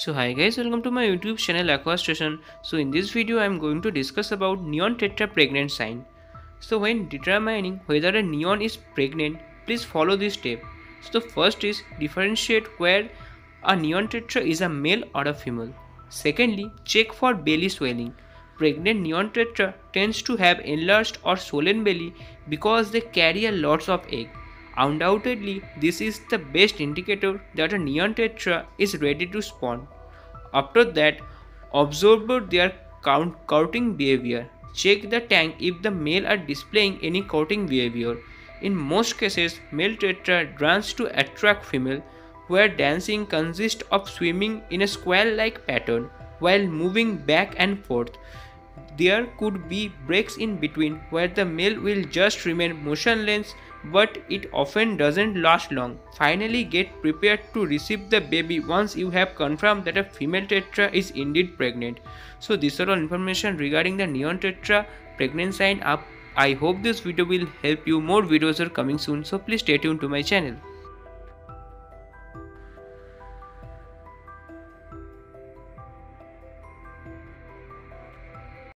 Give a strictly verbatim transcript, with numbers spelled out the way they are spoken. So hi guys, welcome to my YouTube channel Aqua Station. So in this video I am going to discuss about neon tetra pregnant sign. So when determining whether a neon is pregnant, please follow this step. So the first is differentiate where a neon tetra is a male or a female. Secondly, check for belly swelling. Pregnant neon tetra tends to have enlarged or swollen belly because they carry a lots of egg. Undoubtedly, this is the best indicator that a neon tetra is ready to spawn. After that, observe their courting behavior. Check the tank if the male are displaying any courting behavior. In most cases, male tetra runs to attract female, where dancing consists of swimming in a square-like pattern while moving back and forth. There could be breaks in between where the male will just remain motionless, but it often doesn't last long. Finally, get prepared to receive the baby once you have confirmed that a female tetra is indeed pregnant. So these are all information regarding the neon tetra pregnant sign up. I hope this video will help you. More videos are coming soon, so please stay tuned to my channel.